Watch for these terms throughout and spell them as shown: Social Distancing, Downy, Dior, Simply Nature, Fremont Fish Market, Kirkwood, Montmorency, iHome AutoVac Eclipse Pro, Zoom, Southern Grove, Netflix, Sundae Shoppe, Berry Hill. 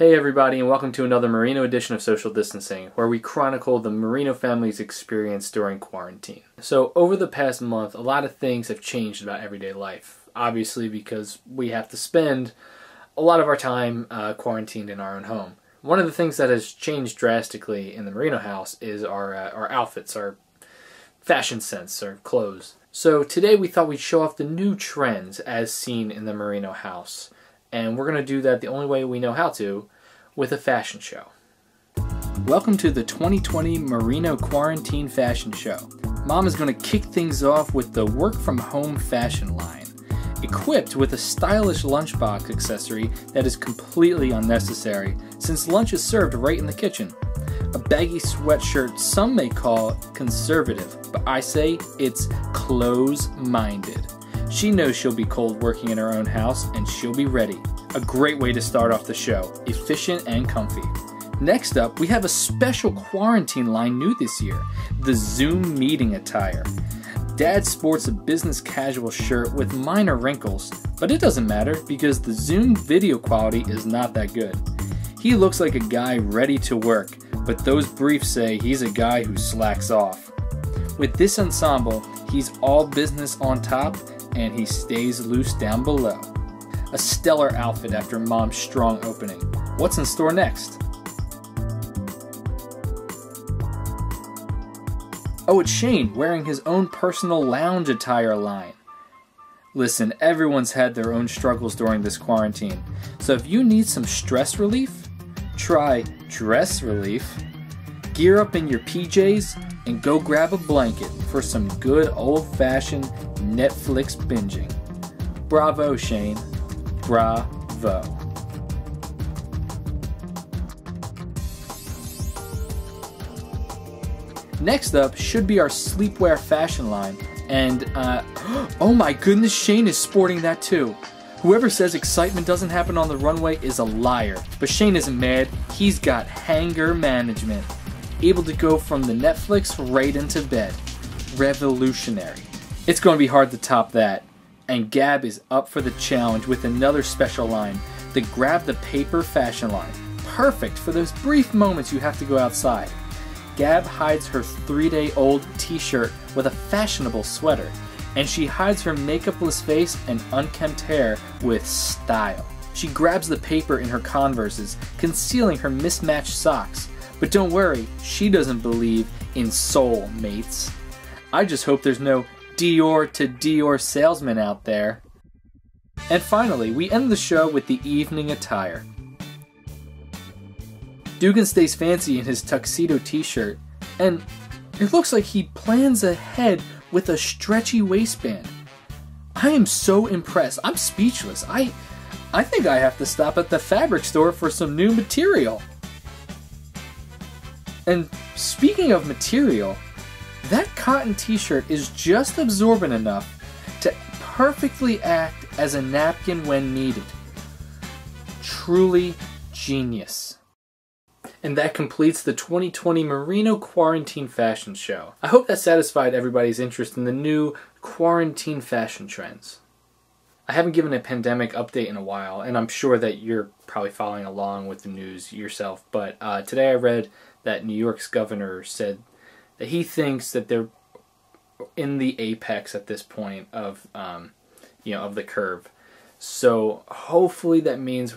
Hey everybody, and welcome to another Merino edition of Social Distancing, where we chronicle the Merino family's experience during quarantine. So over the past month, a lot of things have changed about everyday life. Obviously, because we have to spend a lot of our time quarantined in our own home. One of the things that has changed drastically in the Merino house is our outfits, our fashion sense, our clothes. So today we thought we'd show off the new trends as seen in the Merino house. And we're going to do that the only way we know how to, with a fashion show. Welcome to the 2020 Merino Quarantine Fashion Show. Mom is going to kick things off with the work from home fashion line, equipped with a stylish lunchbox accessory that is completely unnecessary since lunch is served right in the kitchen. A baggy sweatshirt some may call conservative, but I say it's close-minded. She knows she'll be cold working in her own house, and she'll be ready. A great way to start off the show, efficient and comfy. Next up, we have a special quarantine line new this year, the Zoom meeting attire. Dad sports a business casual shirt with minor wrinkles, but it doesn't matter because the Zoom video quality is not that good. He looks like a guy ready to work, but those briefs say he's a guy who slacks off. With this ensemble, he's all business on top, and he stays loose down below. A stellar outfit after Mom's strong opening. What's in store next? Oh, it's Shane wearing his own personal lounge attire line. Listen, everyone's had their own struggles during this quarantine, so if you need some stress relief, try dress relief. Gear up in your PJs and go grab a blanket for some good old-fashioned Netflix binging. Bravo, Shane. Bravo. Next up should be our sleepwear fashion line, and oh my goodness, Shane is sporting that too. Whoever says excitement doesn't happen on the runway is a liar, but Shane isn't mad. He's got hanger management. Able to go from the Netflix right into bed. Revolutionary. It's going to be hard to top that. And Gab is up for the challenge with another special line, the Grab the Paper fashion line. Perfect for those brief moments you have to go outside. Gab hides her three-day-old t-shirt with a fashionable sweater, and she hides her makeupless face and unkempt hair with style. She grabs the paper in her Converses, concealing her mismatched socks. But don't worry, she doesn't believe in soul mates. I just hope there's no Dior to Dior salesman out there. And finally, we end the show with the evening attire. Dugan stays fancy in his tuxedo t-shirt, and it looks like he plans ahead with a stretchy waistband. I am so impressed. I'm speechless. I think I have to stop at the fabric store for some new material. And speaking of material, that cotton t-shirt is just absorbent enough to perfectly act as a napkin when needed. Truly genius. And that completes the 2020 Merino Quarantine Fashion Show. I hope that satisfied everybody's interest in the new quarantine fashion trends. I haven't given a pandemic update in a while, and I'm sure that you're probably following along with the news yourself, but today I read that New York's governor said that he thinks that they're in the apex at this point of, of the curve. So hopefully that means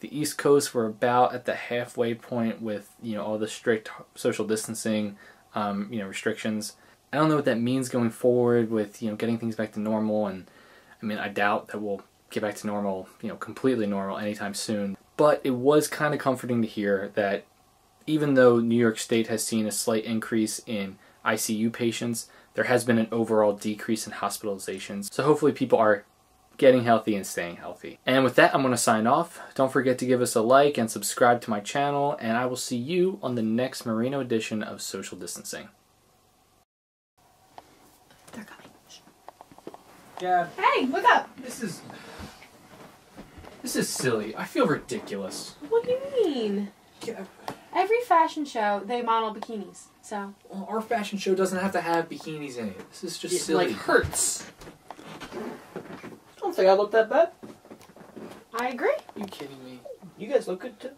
the East Coast, we're about at the halfway point with, all the strict social distancing, restrictions. I don't know what that means going forward with, getting things back to normal. And I mean, I doubt that we'll get back to normal, completely normal anytime soon. But it was kind of comforting to hear that even though New York State has seen a slight increase in ICU patients, there has been an overall decrease in hospitalizations. So hopefully people are getting healthy and staying healthy. And with that, I'm going to sign off. Don't forget to give us a like and subscribe to my channel, and I will see you on the next Merino edition of Social Distancing. They're coming. Yeah. Hey, look up. This is silly. I feel ridiculous. What do you mean? Yeah. Every fashion show, they model bikinis, so... Well, our fashion show doesn't have to have bikinis in it. This is just silly. It, like, hurts. I don't think I look that bad. I agree. Are you kidding me? You guys look good too.